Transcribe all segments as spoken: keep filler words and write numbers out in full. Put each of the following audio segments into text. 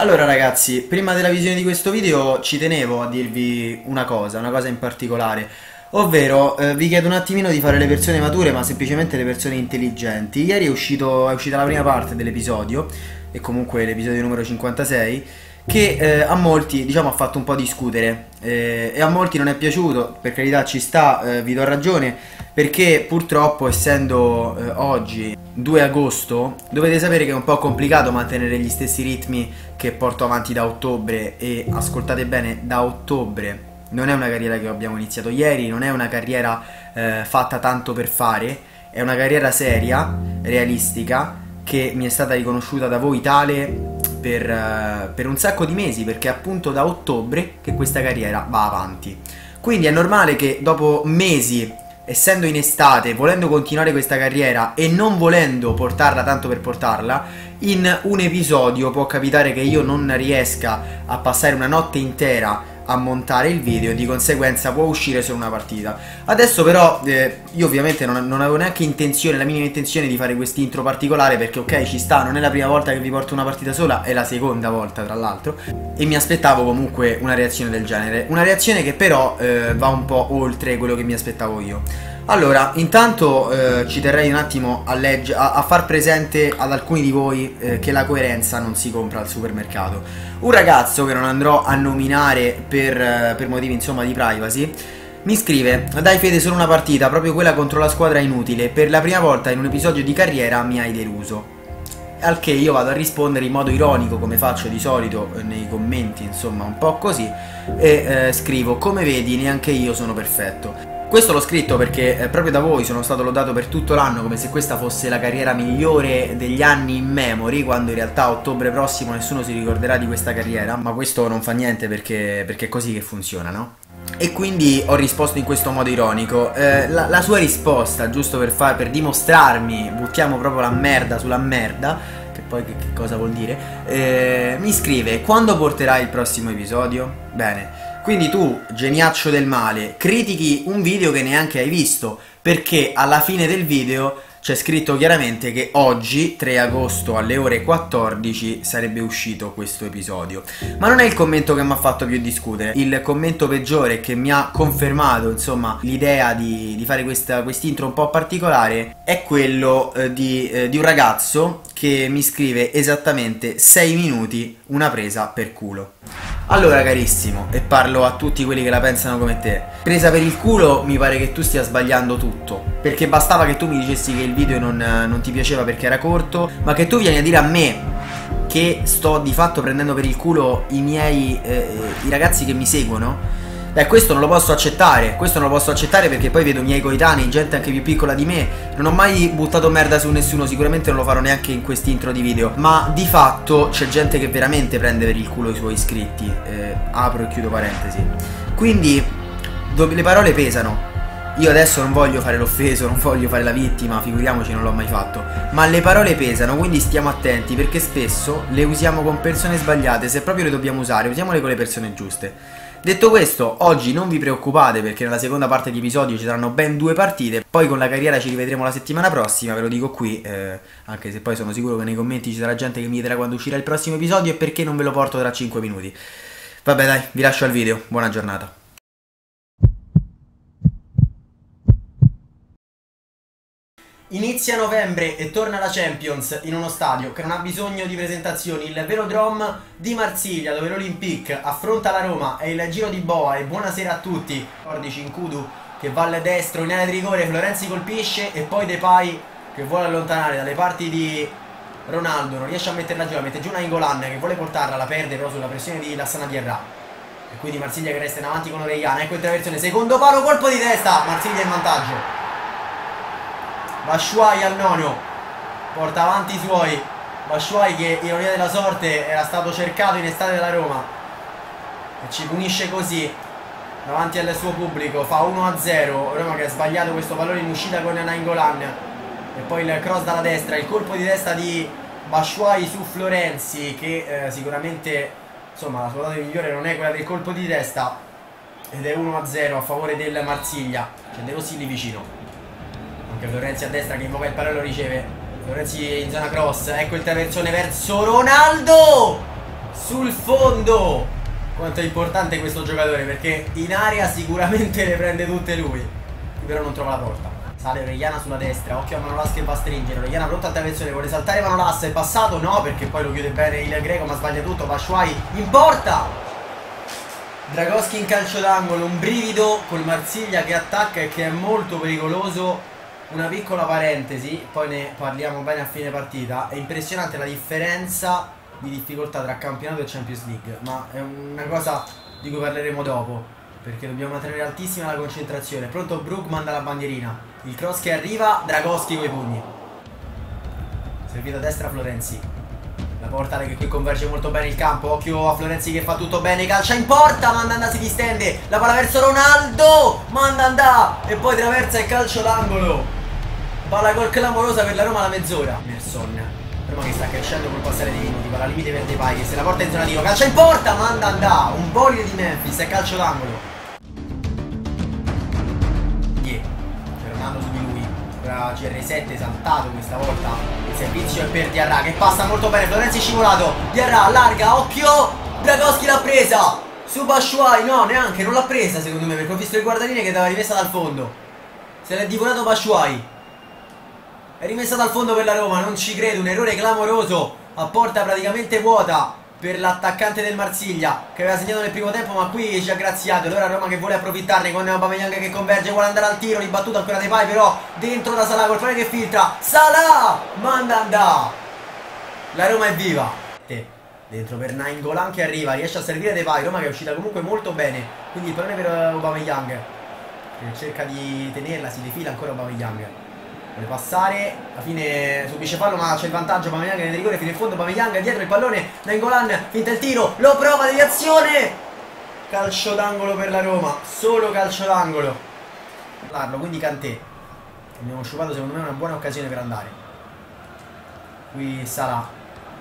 Allora ragazzi, prima della visione di questo video ci tenevo a dirvi una cosa, una cosa in particolare, ovvero eh, vi chiedo un attimino di fare le persone mature ma semplicemente le persone intelligenti. Ieri è, uscito, è uscita la prima parte dell'episodio, e comunque l'episodio numero cinquantasei, che eh, a molti diciamo ha fatto un po' discutere eh, e a molti non è piaciuto, per carità ci sta, eh, vi do ragione, perché purtroppo essendo eh, oggi due agosto dovete sapere che è un po' complicato mantenere gli stessi ritmi che porto avanti da ottobre. E ascoltate bene, da ottobre, non è una carriera che abbiamo iniziato ieri, non è una carriera eh, fatta tanto per fare, è una carriera seria, realistica, che mi è stata riconosciuta da voi tale per, eh, per un sacco di mesi, perché è appunto da ottobre che questa carriera va avanti. Quindi è normale che dopo mesi, essendo in estate, volendo continuare questa carriera e non volendo portarla tanto per portarla, in un episodio può capitare che io non riesca a passare una notte intera a montare il video, di conseguenza può uscire solo una partita. Adesso però eh, io ovviamente non, non avevo neanche intenzione, la minima intenzione di fare quest'intro particolare, perché ok, ci sta, non è la prima volta che vi porto una partita sola, è la seconda volta tra l'altro, e mi aspettavo comunque una reazione del genere, una reazione che però eh, va un po' oltre quello che mi aspettavo io. Allora, intanto eh, ci terrei un attimo a, a, a far presente ad alcuni di voi eh, che la coerenza non si compra al supermercato. Un ragazzo, che non andrò a nominare per, eh, per motivi insomma di privacy, mi scrive: dai Fede, solo una partita, proprio quella contro la squadra inutile, per la prima volta in un episodio di carriera mi hai deluso. Al che io vado a rispondere in modo ironico, come faccio di solito nei commenti, insomma un po' così, e eh, scrivo: come vedi neanche io sono perfetto. Questo l'ho scritto perché eh, proprio da voi sono stato lodato per tutto l'anno come se questa fosse la carriera migliore degli anni in memory, quando in realtà a ottobre prossimo nessuno si ricorderà di questa carriera, ma questo non fa niente perché, perché è così che funziona, no? E quindi ho risposto in questo modo ironico. eh, la, la sua risposta, giusto per, far, per dimostrarmi, buttiamo proprio la merda sulla merda, che poi che, che cosa vuol dire, eh, mi scrive: quando porterai il prossimo episodio? Bene. Quindi tu, geniaccio del male, critichi un video che neanche hai visto, perché alla fine del video c'è scritto chiaramente che oggi, tre agosto alle ore quattordici, sarebbe uscito questo episodio. Ma non è il commento che mi ha fatto più discutere. Il commento peggiore, che mi ha confermato insomma l'idea di, di fare questa quest'intro un po' particolare, è quello eh, di, eh, di un ragazzo che mi scrive esattamente sei minuti, una presa per culo. Allora carissimo, e parlo a tutti quelli che la pensano come te, presa per il culo mi pare che tu stia sbagliando tutto, perché bastava che tu mi dicessi che il video non, non ti piaceva perché era corto, ma che tu vieni a dire a me che sto di fatto prendendo per il culo i miei eh, i ragazzi che mi seguono. Beh, questo non lo posso accettare, questo non lo posso accettare perché poi vedo i miei coetanei, gente anche più piccola di me, non ho mai buttato merda su nessuno, sicuramente non lo farò neanche in quest'intro di video, ma di fatto c'è gente che veramente prende per il culo i suoi iscritti, eh, apro e chiudo parentesi, quindi le parole pesano. Io adesso non voglio fare l'offeso, non voglio fare la vittima, figuriamoci, non l'ho mai fatto, ma le parole pesano, quindi stiamo attenti, perché spesso le usiamo con persone sbagliate. Se proprio le dobbiamo usare, usiamole con le persone giuste. Detto questo, oggi non vi preoccupate perché nella seconda parte di episodio ci saranno ben due partite, poi con la carriera ci rivedremo la settimana prossima, ve lo dico qui, eh, anche se poi sono sicuro che nei commenti ci sarà gente che mi chiederà quando uscirà il prossimo episodio e perché non ve lo porto tra cinque minuti. Vabbè dai, vi lascio al video, buona giornata. Inizia novembre e torna la Champions in uno stadio che non ha bisogno di presentazioni, il Velodrome di Marsiglia, dove l'Olympique affronta la Roma. È il giro di boa e buonasera a tutti. quattordici Nkudu che va al destro in area di rigore, Florenzi colpisce e poi Depay che vuole allontanare dalle parti di Ronaldo, non riesce a metterla giù, la mette giù Nainggolan che vuole portarla, la perde però sulla pressione di Lassana Diarra, e quindi Marsiglia che resta in avanti con Orellana. Ecco intraversione, secondo palo, colpo di testa, Marsiglia in vantaggio. Batshuayi al nono, porta avanti i suoi. Batshuayi che, ironia della sorte, era stato cercato in estate dalla Roma e ci punisce così davanti al suo pubblico. Fa uno a zero, Roma che ha sbagliato questo pallone in uscita con Nainggolan, e poi il cross dalla destra, il colpo di testa di Batshuayi su Florenzi, che eh, sicuramente insomma la sua data migliore non è quella del colpo di testa, ed è uno a zero a favore del Marsiglia. C'è De Rossi lì vicino, che Florenzi a destra che invoca il pallone, lo riceve Florenzi in zona cross, ecco il traversone verso Ronaldo, sul fondo. Quanto è importante questo giocatore, perché in area sicuramente le prende tutte lui, però non trova la porta. Sale Orellana sulla destra, occhio a Manolas che va a stringere. Orellana pronta a traversone, vuole saltare Manolas, è passato, no, perché poi lo chiude bene il greco, ma sbaglia tutto. Batshuayi in porta, Dragoschi in calcio d'angolo, un brivido col Marsiglia che attacca e che è molto pericoloso. Una piccola parentesi, poi ne parliamo bene a fine partita. È impressionante la differenza di difficoltà tra campionato e Champions League, ma è una cosa di cui parleremo dopo, perché dobbiamo mantenere altissima la concentrazione. Pronto Brug, manda la bandierina, il cross che arriva, Dragoschi coi pugni, servito a destra Florenzi, la porta che qui converge molto bene il campo. Occhio a Florenzi che fa tutto bene, calcia in porta, Mandanda si distende, la palla verso Ronaldo, Mandanda, e poi traversa e calcio d'angolo. Palla gol clamorosa per la Roma alla mezz'ora. Merson, Roma che sta crescendo col passare dei minuti, palla limite per Depay che se la porta in zona tiro, calcia in porta, Mandanda, un bolide di Memphis e calcio d'angolo. C R sette saltato questa volta, il servizio è per Diarra che passa molto bene, Florenzi scivolato, Diarra allarga, occhio, Dragoschi l'ha presa su Batshuayi, no, neanche, non l'ha presa secondo me, perché ho visto il guardaline che l'aveva rimessa dal fondo, se l'è divorato Batshuayi, è rimessa dal fondo per la Roma, non ci credo, un errore clamoroso a porta praticamente vuota per l'attaccante del Marsiglia che aveva segnato nel primo tempo, ma qui ci ha graziato. Allora Roma che vuole approfittarne con Aubameyang che converge, vuole andare al tiro, ribattuto ancora Depay però dentro da Salah col palo che filtra, Salah, Mandanda, la Roma è viva, dentro per Nainggolan che arriva, riesce a servire Depay, Roma che è uscita comunque molto bene, quindi il pallone per Aubameyang che cerca di tenerla, si rifila ancora Aubameyang, vuole passare, alla fine subisce fallo ma c'è il vantaggio Aubameyang nel rigore fino in fondo, Aubameyang dietro il pallone, Nainggolan finta il tiro, lo prova, deviazione, calcio d'angolo per la Roma, solo calcio d'angolo. Quindi Kanté, abbiamo sciupato secondo me una buona occasione per andare, qui Salah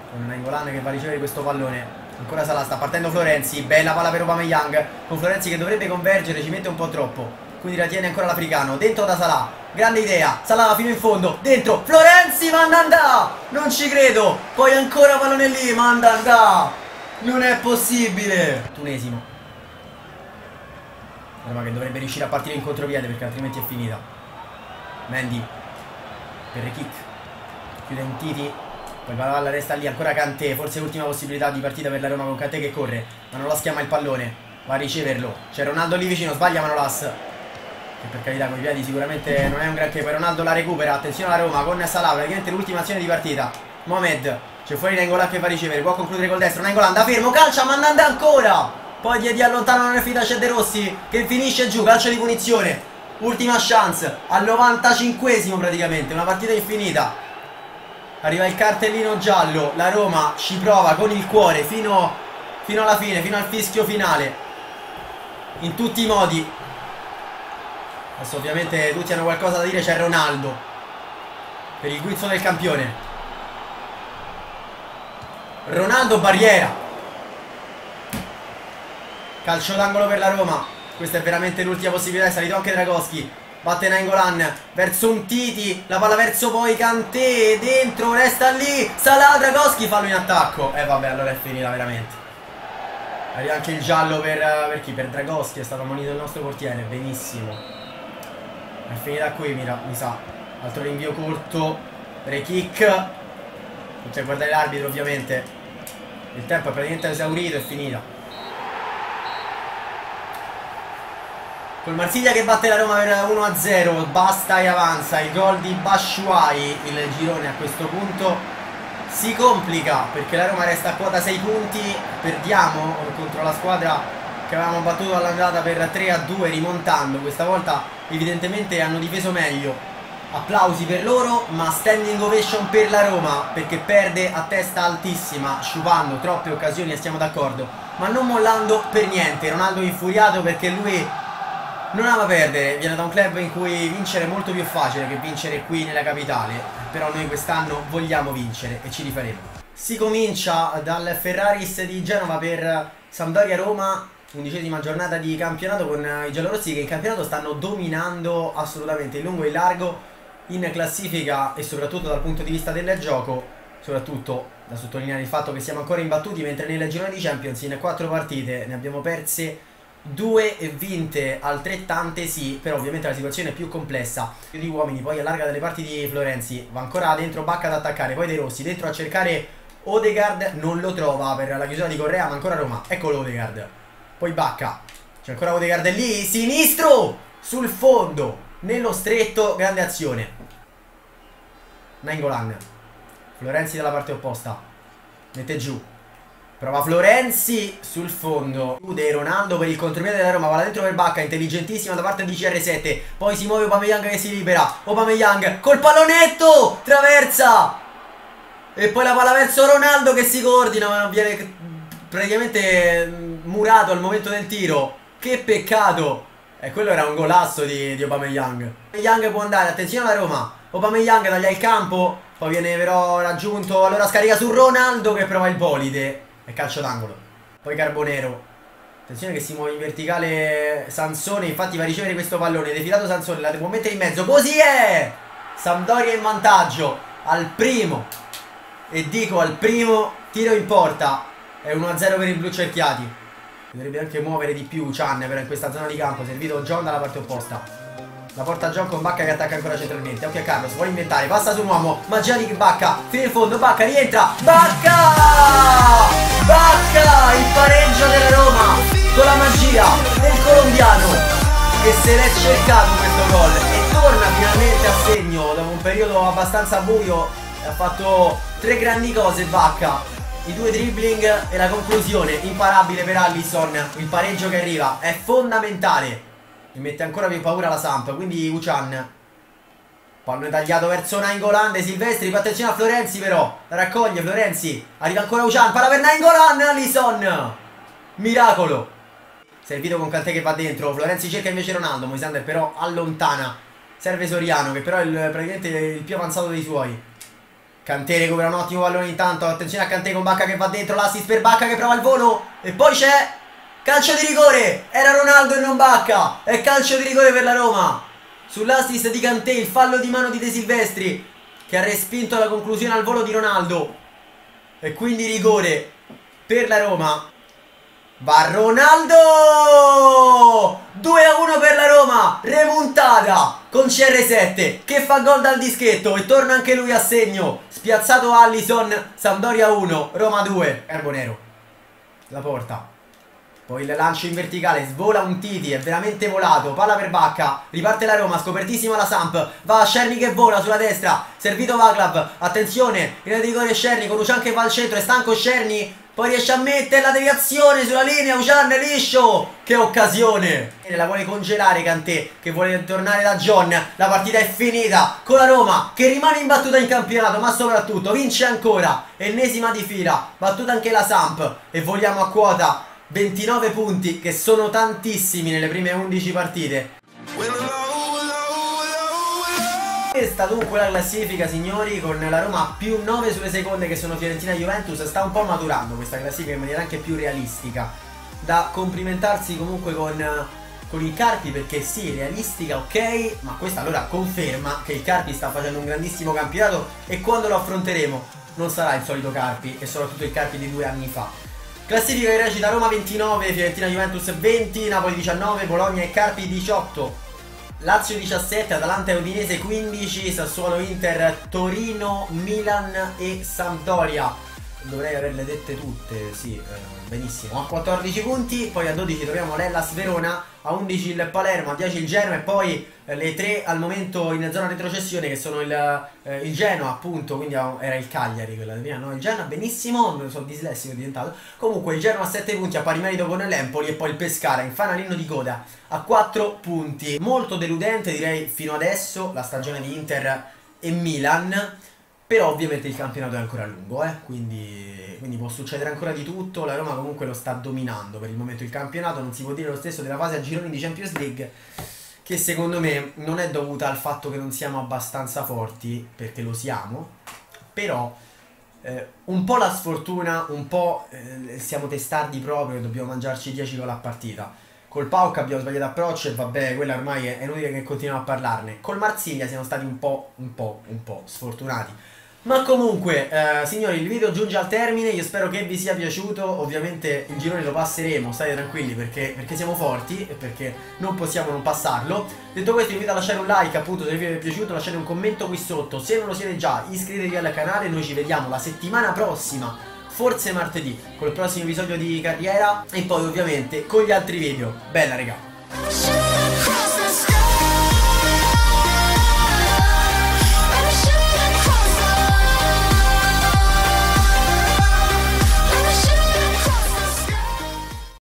con Nainggolan che va a ricevere questo pallone, ancora Salah, sta partendo Florenzi, bella palla per Aubameyang con Florenzi che dovrebbe convergere, ci mette un po' troppo, quindi la tiene ancora l'africano, dentro da Salah, grande idea, Salah fino in fondo, dentro, Florenzi, Mandanda, non ci credo, poi ancora pallone lì, Mandanda, non è possibile, tunesimo, ma che dovrebbe riuscire a partire in contropiede perché altrimenti è finita. Mendy per il kick, chiude un Titi, poi la palla resta lì, ancora Kanté, forse l'ultima possibilità di partita per la Roma con Kanté che corre, Manolas chiama il pallone, va a riceverlo, c'è Ronaldo lì vicino, sbaglia Manolas, che per carità con i piedi sicuramente non è un granché, poi Ronaldo la recupera, attenzione alla Roma con Salah, praticamente l'ultima azione di partita, Mohamed, c'è fuori Nainggolan che va a ricevere, può concludere col destro, Nainggolan da fermo, calcia, Mandanda ancora, poi di allontano non è finita, c'è De Rossi che finisce giù, calcio di punizione, ultima chance al novantacinquesimo praticamente, una partita infinita, arriva il cartellino giallo, la Roma ci prova con il cuore fino, fino alla fine, fino al fischio finale, in tutti i modi. Adesso ovviamente tutti hanno qualcosa da dire, c'è Ronaldo per il guizzo del campione, Ronaldo barriera, calcio d'angolo per la Roma, questa è veramente l'ultima possibilità, è salito anche Dragoschi, batte Nainggolan verso un Titi, la palla verso poi Kanté, dentro, resta lì, Salah, Dragoschi, fallo in attacco, e eh, vabbè, allora è finita veramente, arriva anche il giallo per, per chi? Per Dragoschi, è stato ammonito il nostro portiere, benissimo, è finita qui mira, mi sa, altro rinvio corto, re-kick, potete guardare l'arbitro ovviamente, il tempo è praticamente esaurito, è finita. Col Marsiglia che batte la Roma per uno a zero, basta e avanza, il gol di Batshuayi, il girone a questo punto si complica perché la Roma resta a quota sei punti, perdiamo contro la squadra che avevamo battuto all'andata per tre a due rimontando, questa volta evidentemente hanno difeso meglio, applausi per loro ma standing ovation per la Roma perché perde a testa altissima, sciupando troppe occasioni e siamo d'accordo, ma non mollando per niente. Ronaldo infuriato perché lui non ama perdere, viene da un club in cui vincere è molto più facile che vincere qui nella capitale, però noi quest'anno vogliamo vincere e ci rifaremo. Si comincia dal Ferraris di Genova per Sampdoria-Roma, undicesima giornata di campionato con i giallorossi che in campionato stanno dominando assolutamente in lungo e in largo in classifica e soprattutto dal punto di vista del gioco, soprattutto Da sottolineare il fatto che siamo ancora imbattuti, mentre nella girone di Champions in quattro partite ne abbiamo perse due e vinte altrettante, sì, però ovviamente la situazione è più complessa. Più di uomini, poi allarga dalle parti di Florenzi, va ancora dentro Bacca ad attaccare, poi De Rossi dentro a cercare Ødegaard, non lo trova per la chiusura di Correa, ma ancora Roma. Eccolo Ødegaard, poi Bacca, c'è ancora Ødegaard lì, sinistro, sul fondo, nello stretto, grande azione. Nainggolan, Florenzi dalla parte opposta, mette giù, prova Florenzi sul fondo, chiude Ronaldo per il contropiede della Roma, va dentro per Bacca, intelligentissima da parte di C R sette, poi si muove Aubameyang che si libera, Aubameyang col pallonetto, traversa, e poi la palla verso Ronaldo che si coordina ma non viene praticamente murato al momento del tiro, che peccato, e quello era un golasso di, di Aubameyang. Aubameyang può andare, attenzione alla Roma, Aubameyang taglia il campo, poi viene però raggiunto, allora scarica su Ronaldo che prova il bolide, e calcio d'angolo. Poi Carbonero, attenzione che si muove in verticale Sansone, infatti va a ricevere questo pallone, defilato Sansone, la può mettere in mezzo, così è! Sampdoria in vantaggio, al primo, e dico al primo tiro in porta, è uno a zero per i blu cerchiati. Dovrebbe anche muovere di più Chan però in questa zona di campo, servito John dalla parte opposta. La porta John con Bacca che attacca ancora centralmente. Occhio a Carlos, vuole inventare, passa su un uomo, ma già lì Bacca, fino in fondo, Bacca rientra, Bacca! Bacca! Il pareggio della Roma con la magia del colombiano che se l'è cercato questo gol e torna finalmente a segno dopo un periodo abbastanza buio. Ha fatto tre grandi cose Bacca, i due dribbling e la conclusione imparabile per Allison. Il pareggio che arriva è fondamentale, mi mette ancora più paura la Samp, quindi Uchan. Pallone tagliato verso Nainggolan, Silvestri, fa attenzione a Florenzi però, la raccoglie Florenzi, arriva ancora Uchan, palla per Nainggolan, Allison, miracolo. Servito con Kanté che va dentro, Florenzi cerca invece Ronaldo, Moisander però allontana, serve Soriano che però è il, praticamente il più avanzato dei suoi. Kanté recupera un ottimo pallone intanto, attenzione a Kanté con Bacca che va dentro, l'assist per Bacca che prova il volo, e poi c'è... calcio di rigore, era Ronaldo e non Bacca, è calcio di rigore per la Roma. Sull'assist di Kanté il fallo di mano di De Silvestri che ha respinto la conclusione al volo di Ronaldo, e quindi rigore per la Roma. Va Ronaldo, due a uno per la Roma, remontata con C R sette che fa gol dal dischetto e torna anche lui a segno, spiazzato Allison. Sampdoria uno, Roma due. Carbonero, la porta, poi il lancio in verticale, svola un Titi, è veramente volato, palla per Bacca, riparte la Roma, scopertissima la Samp, va Cerny che vola sulla destra, servito Vaclav, attenzione, in rigore Cerny con Uchan che va al centro, è stanco Cerny, poi riesce a mettere la deviazione sulla linea, Uchan liscio, che occasione! E la vuole congelare Kanté, che vuole tornare da John, la partita è finita, con la Roma che rimane imbattuta in campionato, ma soprattutto vince ancora, ennesima di fila, battuta anche la Samp, e vogliamo a quota ventinove punti che sono tantissimi nelle prime undici partite. Questa dunque la classifica signori, con la Roma più nove sulle seconde che sono Fiorentina e Juventus. Sta un po' maturando questa classifica in maniera anche più realistica, da complimentarsi comunque con, con il Carpi, perché sì, realistica ok, ma questa allora conferma che il Carpi sta facendo un grandissimo campionato, e quando lo affronteremo non sarà il solito Carpi, e soprattutto il Carpi di due anni fa. Classifica che recita Roma ventinove, Fiorentina Juventus venti, Napoli diciannove, Bologna e Carpi diciotto, Lazio diciassette, Atalanta e Udinese quindici, Sassuolo, Inter, Torino, Milan e Sampdoria. Dovrei averle dette tutte, sì, eh, benissimo. A quattordici punti, poi a dodici troviamo l'Hellas Verona, a undici il Palermo, a dieci il Genoa, e poi eh, le tre al momento in zona retrocessione che sono il, eh, il Genoa appunto, quindi era il Cagliari quella di prima, no? Il Genoa benissimo, sono dislessico diventato. Comunque il Genoa a sette punti, a pari merito con l'Empoli, e poi il Pescara in fanalino di coda a quattro punti. Molto deludente direi fino adesso la stagione di Inter e Milan, però ovviamente il campionato è ancora lungo, eh? quindi, quindi può succedere ancora di tutto. La Roma comunque lo sta dominando per il momento il campionato, non si può dire lo stesso della fase a gironi di Champions League, che secondo me non è dovuta al fatto che non siamo abbastanza forti, perché lo siamo, però eh, un po' la sfortuna, un po' eh, siamo testardi proprio, dobbiamo mangiarci dieci gol a partita. Col P A O K abbiamo sbagliato approccio e vabbè, quella ormai è inutile che continuiamo a parlarne. Col Marsiglia siamo stati un po', un po', un po' sfortunati. Ma comunque, eh, signori, il video giunge al termine, io spero che vi sia piaciuto, ovviamente il girone lo passeremo, state tranquilli perché, perché siamo forti e perché non possiamo non passarlo. Detto questo, vi invito a lasciare un like appunto se il video vi è piaciuto, lasciate un commento qui sotto, se non lo siete già iscrivetevi al canale, noi ci vediamo la settimana prossima, forse martedì, col prossimo episodio di Carriera e poi ovviamente con gli altri video. Bella regà!